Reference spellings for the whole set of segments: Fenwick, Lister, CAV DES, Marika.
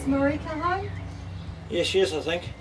Is Marika home? Yeah, she is, I think.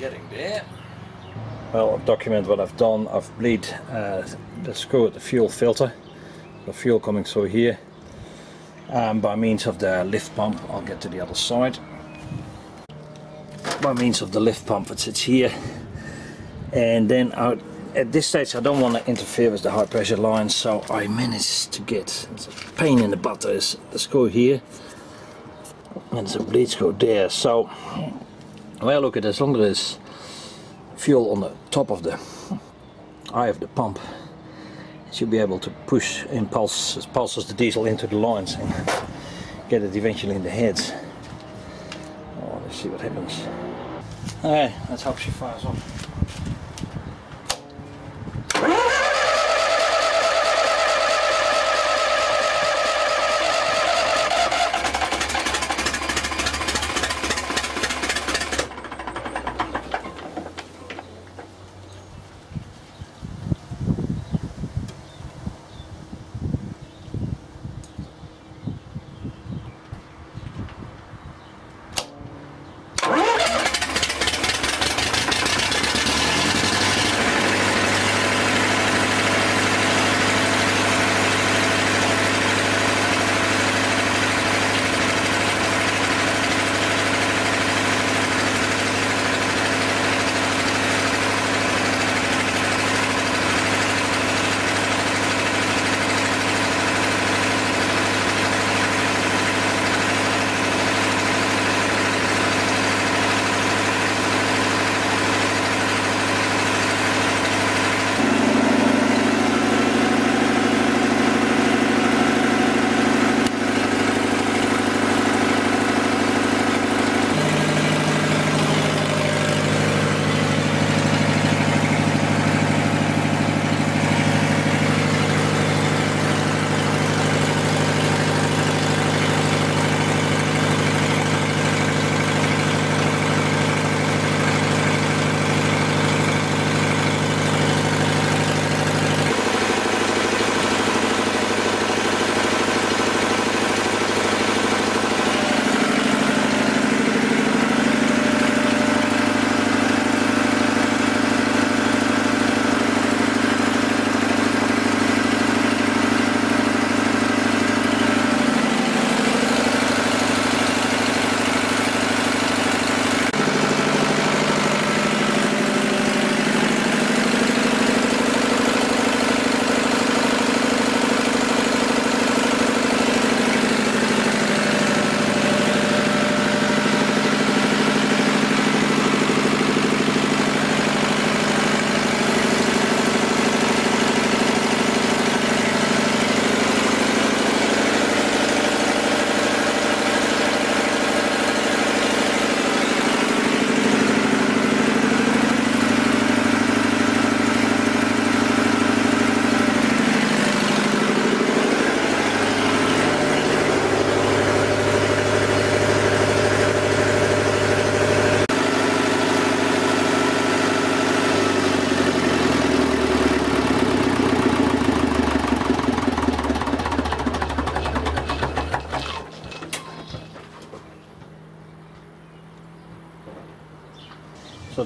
Getting there. Well, I've documented what I've done. I've bleed the screw at the fuel filter, the fuel coming through here, and by means of the lift pump, I'll get to the other side. By means of the lift pump that sits here, and then at this stage I don't want to interfere with the high pressure lines, so I managed to get, it's a pain in the butt, there's the screw here and there's a bleed screw there. So well, look at as long as there's fuel on the top of the eye of the pump, you should be able to push pulses the diesel into the lines and get it eventually in the heads. Oh, let's see what happens. Alright, let's hope she fires up.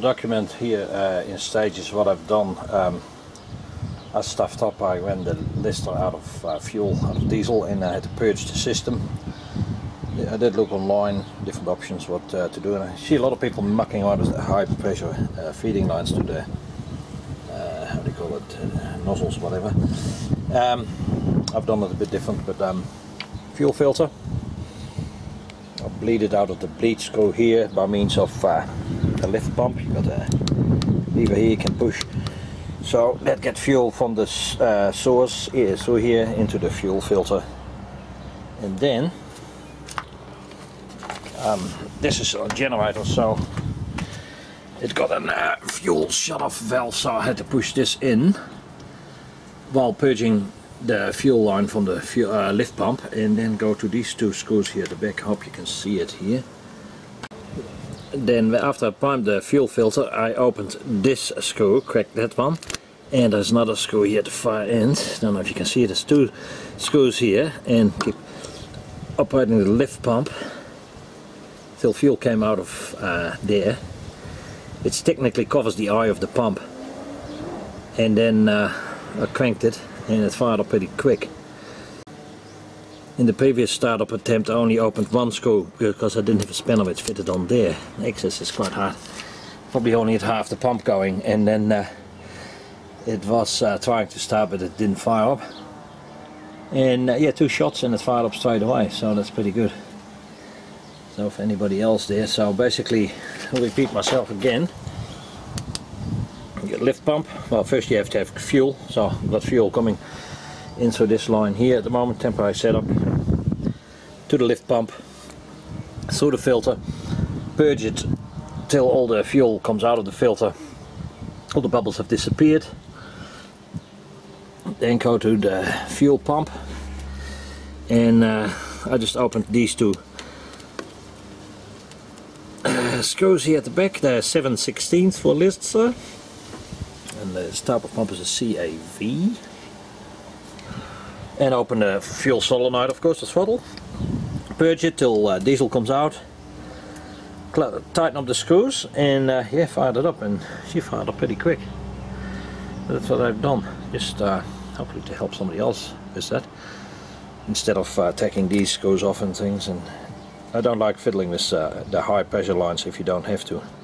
document here in stages. What I've done, I stuffed up. I ran the Lister out of fuel, out of diesel, and I had to purge the system. I did look online, different options what to do, and I see a lot of people mucking around with high pressure feeding lines to the how do you call it, nozzles, whatever. I've done it a bit different, but fuel filter. I bleed it out of the bleed screw here by means of a lift pump. You've got a lever here you can push. So that gets fuel from the source here, through here into the fuel filter. And then this is a generator, so it got a fuel shut-off valve, so I had to push this in while purging the fuel line from the fuel, lift pump, and then go to these two screws here at the back. I hope you can see it here. Then after I primed the fuel filter, I opened this screw, cracked that one, and there's another screw here at the far end. I don't know if you can see it, there's two screws here, and keep operating the lift pump till fuel came out of there. It technically covers the eye of the pump, and then I cranked it and it fired up pretty quick. In the previous startup attempt I only opened one screw because I didn't have a spanner which fitted on there. The access is quite hard. Probably only had half the pump going, and then it was trying to start but it didn't fire up. And yeah, two shots and it fired up straight away, so that's pretty good. So if anybody else there, so basically I'll repeat myself again. You lift pump, well first you have to have fuel, so I've got fuel coming in through this line here at the moment, temporary setup, to the lift pump, through the filter, purge it till all the fuel comes out of the filter, all the bubbles have disappeared, then go to the fuel pump, and I just opened these two screws here at the back. They're 7/16 for Lister, and the type of pump is a CAV. And open the fuel solenoid, of course, the throttle. Purge it till diesel comes out. Tighten up the screws, and yeah, fired it up, and she fired up pretty quick. That's what I've done. Just hopefully to help somebody else with that, instead of taking these screws off and things. And I don't like fiddling with the high pressure lines if you don't have to.